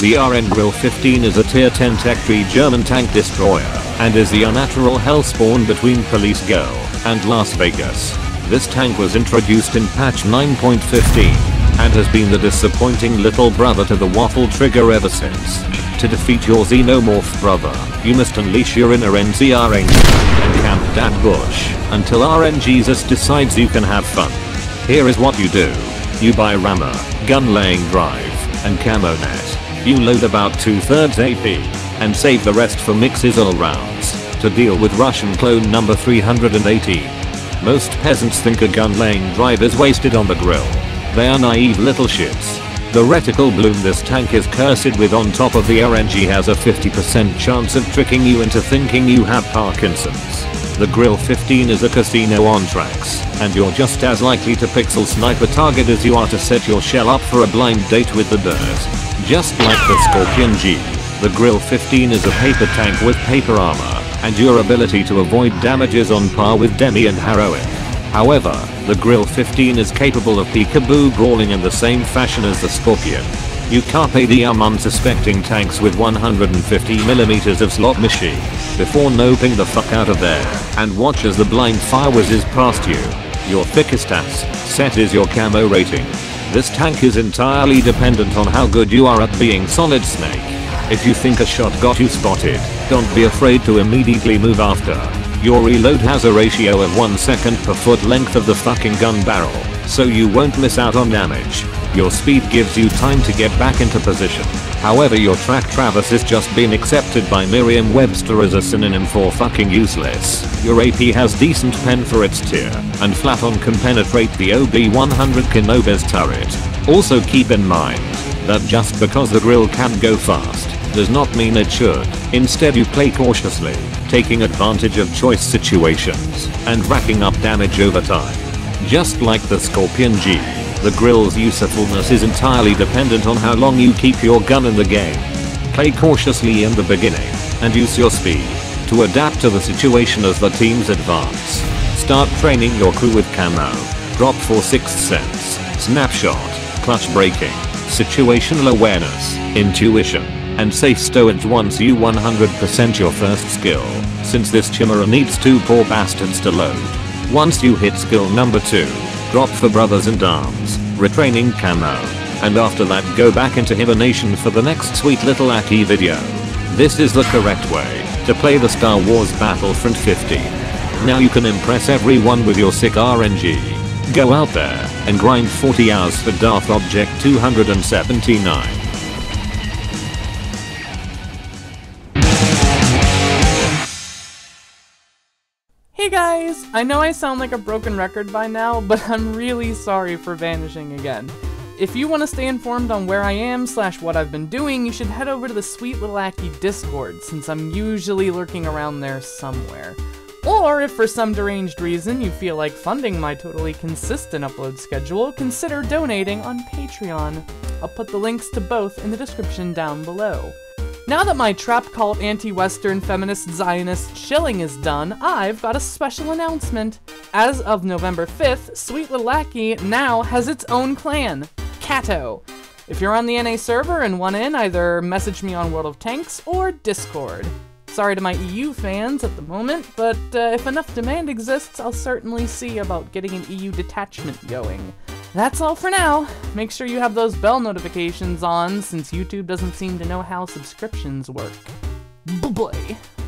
The RNGrille 15 is a tier 10 Tech 3 German tank destroyer, and is the unnatural hellspawn between Police Go and Las Vegas. This tank was introduced in patch 9.15. and has been the disappointing little brother to the waffle trigger ever since. To defeat your Xenomorph brother, you must unleash your inner NZR Angel and camp that bush until RN Jesus decides you can have fun. Here is what you do. You buy rammer, gun laying drive, and camo net. You load about 2/3 AP, and save the rest for mixes all rounds, to deal with Russian clone number 380. Most peasants think a gun laying drive is wasted on the grill. They are naive little shits. The reticle bloom this tank is cursed with on top of the RNG has a 50% chance of tricking you into thinking you have Parkinson's. The Grill 15 is a casino on tracks, and you're just as likely to pixel snipe a target as you are to set your shell up for a blind date with the dirt. Just like the Scorpion G, the Grill 15 is a paper tank with paper armor, and your ability to avoid damage is on par with Demi and Heroic. However, the Grill 15 is capable of peekaboo brawling in the same fashion as the Scorpion. You carpe diem unsuspecting tanks with 150mm of slot machine before noping the fuck out of there, and watch as the blind fire whizzes past you. Your thickest stats set is your camo rating. This tank is entirely dependent on how good you are at being Solid Snake. If you think a shot got you spotted, don't be afraid to immediately move after. Your reload has a ratio of 1 second per foot length of the fucking gun barrel, so you won't miss out on damage. Your speed gives you time to get back into position. However, your track Travis has just been accepted by Merriam-Webster as a synonym for fucking useless. Your AP has decent pen for its tier, and flat on can penetrate the OB-100 Kinova's turret. Also keep in mind that just because the grill can go fast, does not mean it should. Instead, you play cautiously, taking advantage of choice situations and racking up damage over time. Just like the Scorpion G, the grill's usefulness is entirely dependent on how long you keep your gun in the game. Play cautiously in the beginning and use your speed to adapt to the situation as the teams advance. Start training your crew with camo, drop for sixth sense, snapshot, clutch braking, situational awareness, intuition, and safe stowage once you 100% your first skill, since this chimera needs two poor bastards to load. Once you hit skill number 2, drop for brothers and arms, retraining camo, and after that go back into hibernation for the next SweetLittleAki video. This is the correct way to play the Star Wars Battlefront 50. Now you can impress everyone with your sick RNG. Go out there and grind 40 hours for Darth Object 279. Hey guys! I know I sound like a broken record by now, but I'm really sorry for vanishing again. If you want to stay informed on where I am / what I've been doing, you should head over to the SweetLittleAki Discord, since I'm usually lurking around there somewhere. Or if for some deranged reason you feel like funding my totally consistent upload schedule, consider donating on Patreon. I'll put the links to both in the description down below. Now that my trap call of anti-Western feminist Zionist shilling is done, I've got a special announcement. As of November 5th, SweetLittleAki now has its own clan, Kato. If you're on the NA server and want in, either message me on World of Tanks or Discord. Sorry to my EU fans at the moment, but if enough demand exists, I'll certainly see about getting an EU detachment going. That's all for now. Make sure you have those bell notifications on, since YouTube doesn't seem to know how subscriptions work. Buh-bye.